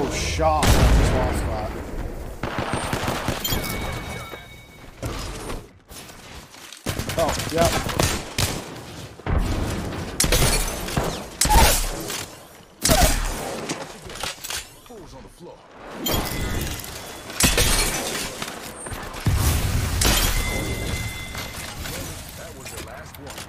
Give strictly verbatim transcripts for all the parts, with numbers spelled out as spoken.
Oh, shot. I just lost that. Oh, yeah. Fools on the floor. That was the last one.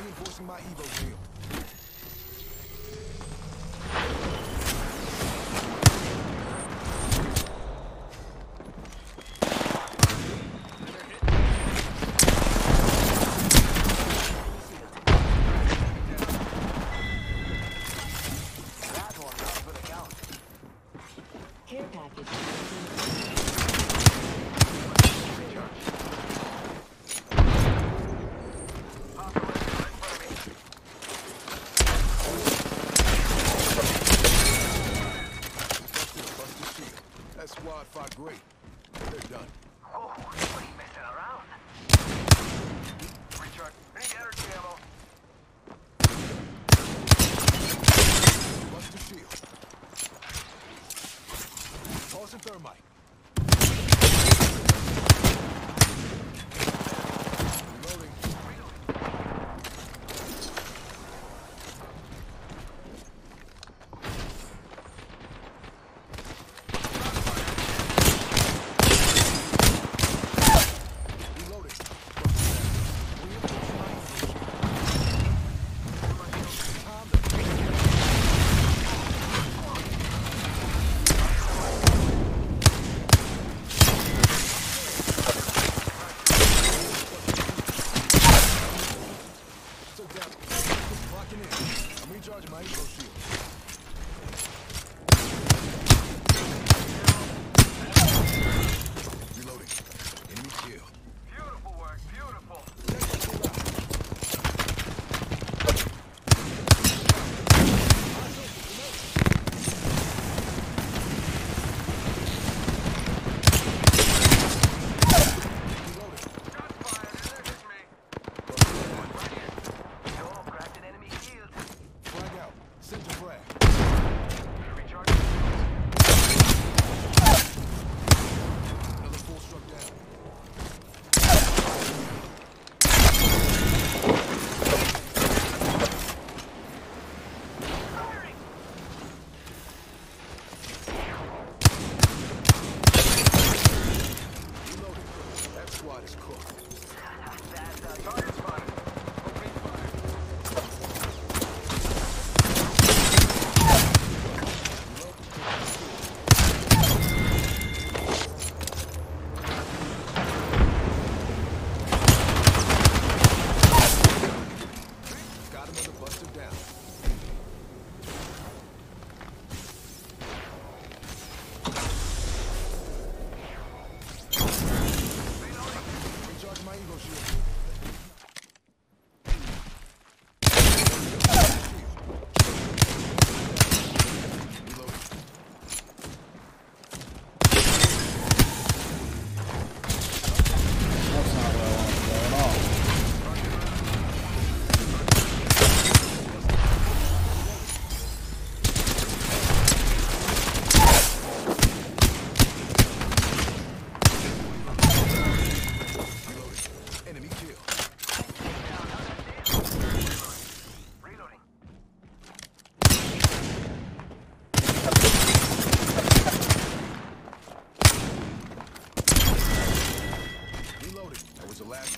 Reinforcing my evo shield. That one up for the count. Care package. Great. They're done. Oh, nobody messing around. Recharge. Need energy ammo. What's the shield? Tossing thermite. Reloading.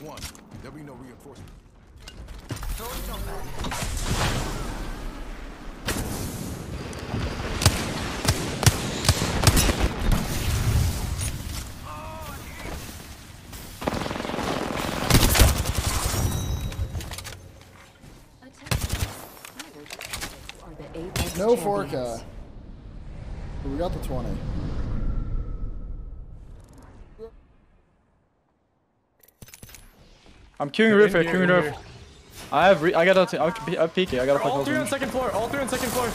One. There'll be no reinforcement. So it's not bad. Past no four K. But we got the twenty. I'm queuing roof here, queuing roof. I have re I gotta t I'm I'm peeking, I gotta fuck. All three on second floor, all three on second floor.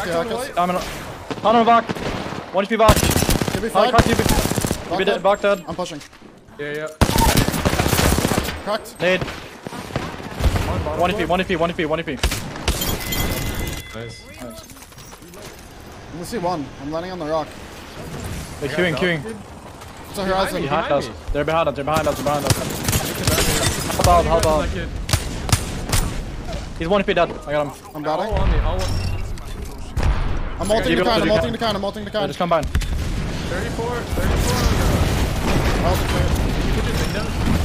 Okay, I can I'm on back. One H P back. Give me five. Give me dead, back dead. I'm pushing. Yeah, yeah. Cracked. Nade. One H P, one H P, one H P, one H P. Nice. Nice. I'm gonna see one. I'm landing on the rock. They're queuing, queuing. It's a horizon. Behind us. They're behind us, they're behind us, they're behind us. Help out, help out. He's one H P dead. I got him. I'm batting. I'm ulting the kind, I'm ulting the kind, I'm ulting the kind. Just combine. thirty-four, thirty-four.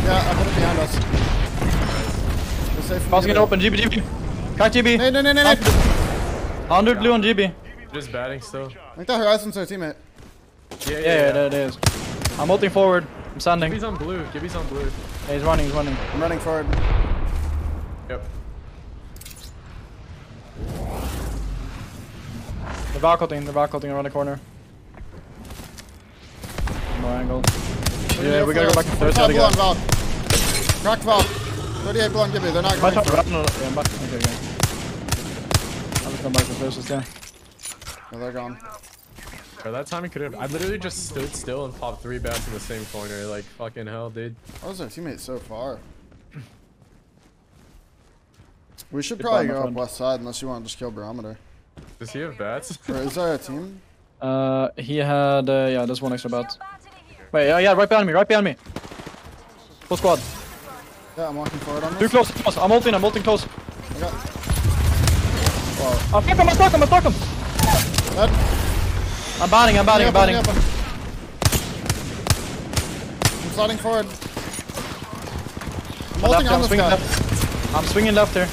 Yeah, I put it behind us. We're safe. Boss get open, G B, G B. Crack G B. No, no, no, no, no. one hundred blue on G B. Just batting still. I think that horizon's our teammate. Yeah, yeah, yeah, there it is. I'm ulting forward. I'm standing. Gibby's on blue. Gibby's on blue. Yeah, he's running. He's running. I'm running forward. Yep. They're backholding. They're backholding around the corner. No angle. Yeah, yeah we gotta go back to third side again. Crack valve. thirty-eight blown Gibby. They're not going. Yeah, I'm back. Okay, okay. I'm just going back to first again. No, they're gone. Bro, that time he could have. I literally just stood still and popped three bats in the same corner. Like, fucking hell, dude. That was our teammate so far. We should Good probably go up west side unless you want to just kill Barometer. Does he have bats? Or is that a team? Uh, he had, uh, yeah, there's one extra bat. Wait, yeah, yeah, right behind me, right behind me. Full squad. Yeah, I'm walking forward on this. Too close, too close. I'm ulting, I'm ulting close. I got. Wow. I'm stuck him, I'm stuck him, I'm stuck him. Dead. I'm batting, I'm batting, I'm batting. I'm sliding forward. I'm, left, I'm, swinging left. I'm swinging left here.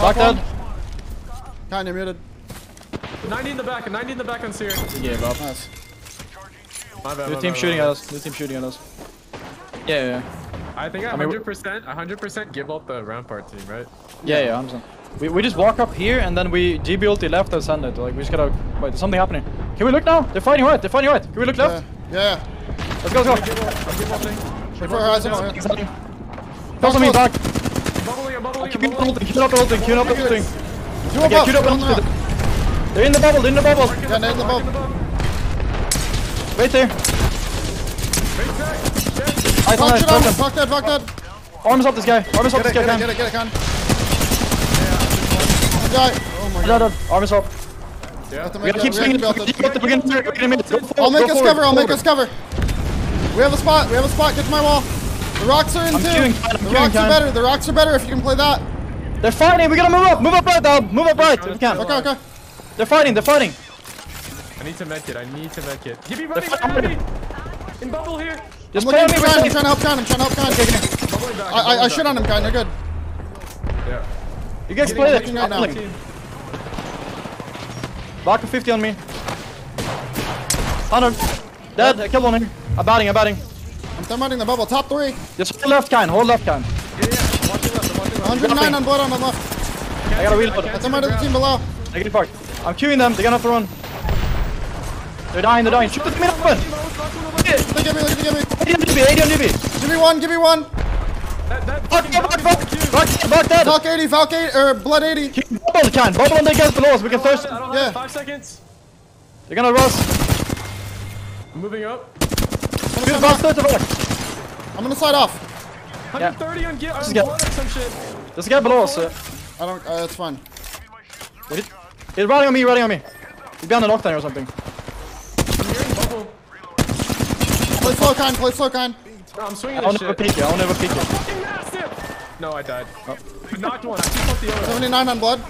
Locked out. Kind of muted. ninety in the back, ninety in the back on Seer. Yeah, bro. Nice. My bad, New my team bad, shooting bad. at us. New team shooting at us. Yeah, yeah. I think I one hundred percent, one hundred percent give up the Rampart team, right? Yeah, yeah, yeah I'm sorry. We, we just walk up here and then we G B ulti left and send it. Like, we just gotta. Wait, there's something happening. Can we look now? They're fighting right, they're fighting right. Can we look left? Yeah. yeah. Let's go, let's go. Close on me, back. Keep up ulting, keep up ulting, keep up ulting. Okay, keep up ulting. They're in the bubble, they're in the bubble. Yeah, they're in the bubble. Right there. Fuck that, fuck that. Arms up this guy, arms up this guy. Get it, get it, get it. Die. Oh my god. Arm is up. Yeah. We gotta keep swinging. I'll make us cover. I'll make us cover. We have a spot. We have a spot. Get to my wall. The rocks are in too. The rocks are better. The rocks are better if you can play that. They're fighting. We gotta move up. Move up right, Dub. Move up right. We can. Okay, okay. They're fighting. They're fighting. I need to med kit. I need to med kit. Give me money. In bubble here. Just play me. I'm trying to help Khan. I'm trying to help Khan. I I shit on him, Khan. You're good. Yeah. You guys play that. Back to fifty on me. one hundred. Dead. Yep. I killed on him. I'm batting. I'm batting. I'm thermiting the bubble. Top three. Just hold left, kind. Hold left, kind. Yeah, yeah. Watch left. Watch left. one oh nine on blood on the left. I, I gotta reload. I'm thermiting the team below. I get parked. I'm queuing them. They're gonna have to run. They're dying. They're dying. Shoot the team open. Look at me. Look at me. eighty on D B. eighty on D B. Give me one. Give me one. That, that fuck, fuck, fuck, fuck, fuck, fuck, Valk eighty, Valk eighty, or er, Blood eighty. Keep bubble, can. Bubble on the guys below us, we can thirst. I don't have yeah. five seconds. They're gonna rush. I'm moving up. I'm gonna, back. Back. Back. I'm gonna slide off. one thirty yeah. on get, on blood or some shit. There's a guy below us. Uh, I don't, uh, it's fine. Wait, he's running on me, running on me. He's behind the lockdown or something. I'm hearing bubble. Play slow, kind, play slow, kind. No, I'm swinging I'll never peek you, I'll never peek you. Fucking massive! No, I died. Oh. I knocked one, I took off the other. seventy-nine on blood. You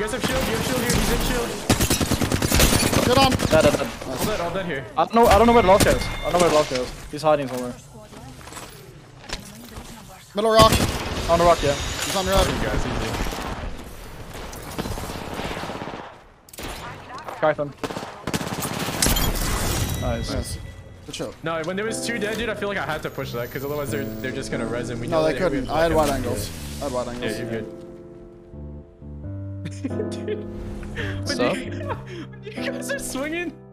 guys have shield, you have shield here, he's in shield. Get on. Dead, dead, dead. All dead, all dead here. I don't know, I don't know where the lock is. I don't know where the lock is. He's hiding somewhere. Middle rock. On the rock, yeah. He's on the rock. You guys, easy. Crack them. Nice. Nice. Chill. No, when there was two dead, dude, I feel like I had to push that because otherwise they're they're just gonna res and we. No, they couldn't. I had wide angles. I had wide angles. Yeah, you're good. Dude, when, so? you, when you guys are swinging,